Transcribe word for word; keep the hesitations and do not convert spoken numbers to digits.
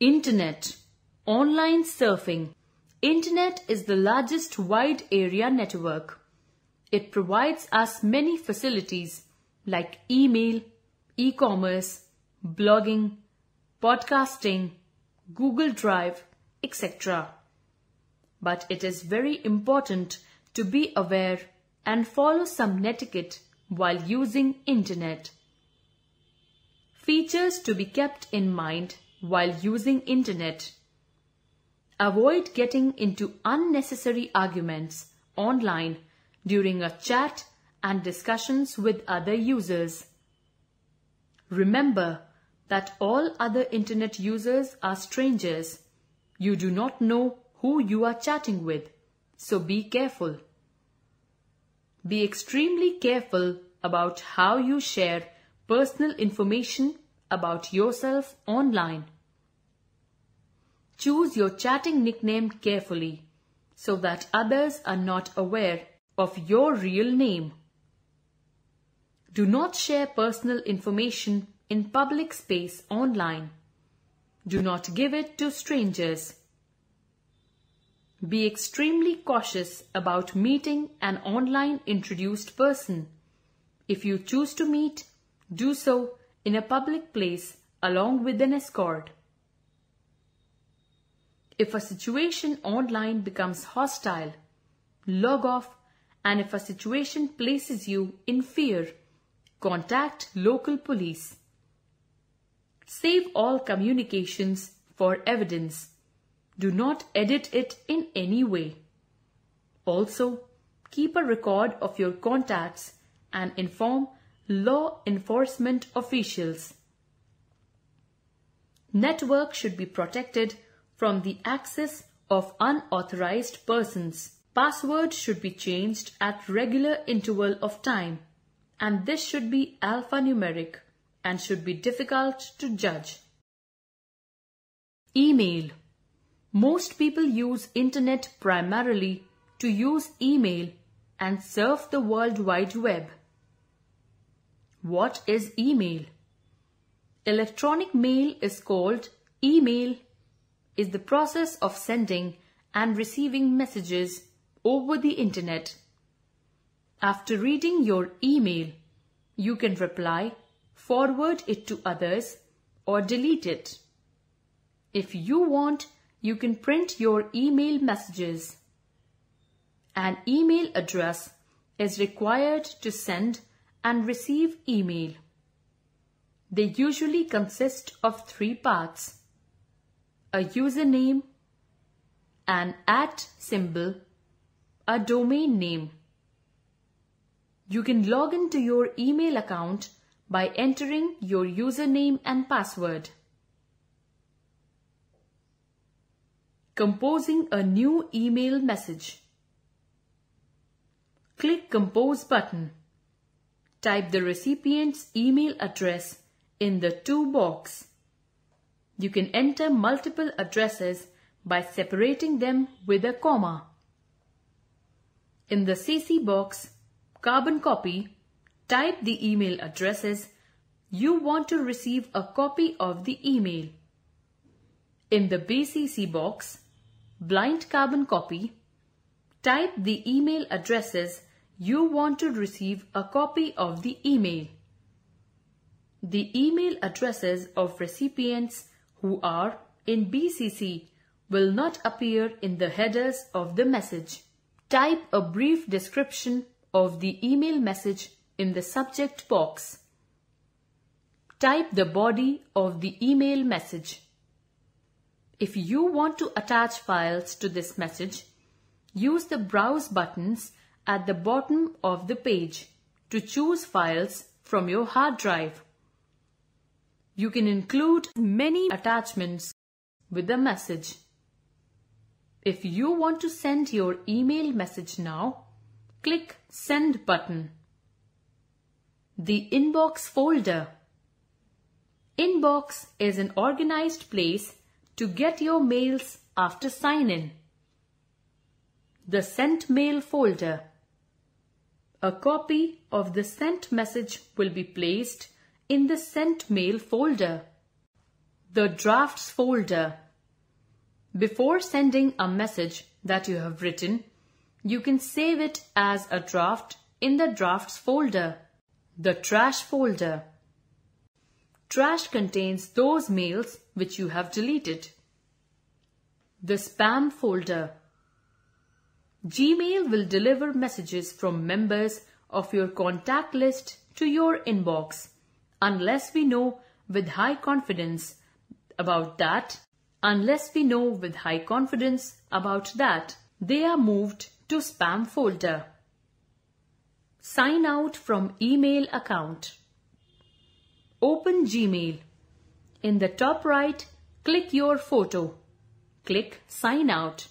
Internet. Online surfing. Internet is the largest wide area network. It provides us many facilities like email, e-commerce, blogging, podcasting, Google Drive, et cetera. But it is very important to be aware and follow some netiquette while using internet. Features to be kept in mind while using internet. Avoid getting into unnecessary arguments online during a chat and discussions with other users. Remember that all other internet users are strangers. You do not know who you are chatting with, so be careful. Be extremely careful about how you share personal information about yourself online. Choose your chatting nickname carefully so that others are not aware of your real name. Do not share personal information in public space online. Do not give it to strangers. Be extremely cautious about meeting an online introduced person. If you choose to meet, do so in a public place along with an escort. If a situation online becomes hostile, log off, and if a situation places you in fear, contact local police. Save all communications for evidence. Do not edit it in any way. Also, keep a record of your contacts and inform law enforcement officials. Network should be protected from the access of unauthorized persons. Password should be changed at regular interval of time, and this should be alphanumeric and should be difficult to judge. Email. Most people use internet primarily to use email and surf the World Wide Web. What is email? Electronic mail is called email. Is the process of sending and receiving messages over the internet. After reading your email, you can reply, forward it to others, or delete it. If you want, you can print your email messages. An email address is required to send and receive email. They usually consist of three parts: a username, an at symbol, a domain name. You can log into your email account by entering your username and password. Composing a new email message. Click Compose button. Type the recipient's email address in the To box. You can enter multiple addresses by separating them with a comma. In the C C box, carbon copy, type the email addresses you want to receive a copy of the email. In the B C C box, blind carbon copy, type the email addresses you want to receive a copy of the email. The email addresses of recipients who are in B C C will not appear in the headers of the message. Type a brief description of the email message in the subject box. Type the body of the email message. If you want to attach files to this message, use the Browse buttons at the bottom of the page to choose files from your hard drive. You can include many attachments with the message. If you want to send your email message now, click Send button. The Inbox folder. Inbox is an organized place to get your mails after sign-in. The Sent Mail folder. A copy of the sent message will be placed in the Sent Mail folder. the drafts folder. Before sending a message that you have written, you can save it as a draft in the drafts folder. The trash folder. Trash contains those mails which you have deleted. The spam folder. Gmail will deliver messages from members of your contact list to your inbox, unless we know with high confidence about that, unless we know with high confidence about that, they are moved to spam folder. Sign out from email account. Open Gmail. In the top right, click your photo. Click Sign Out.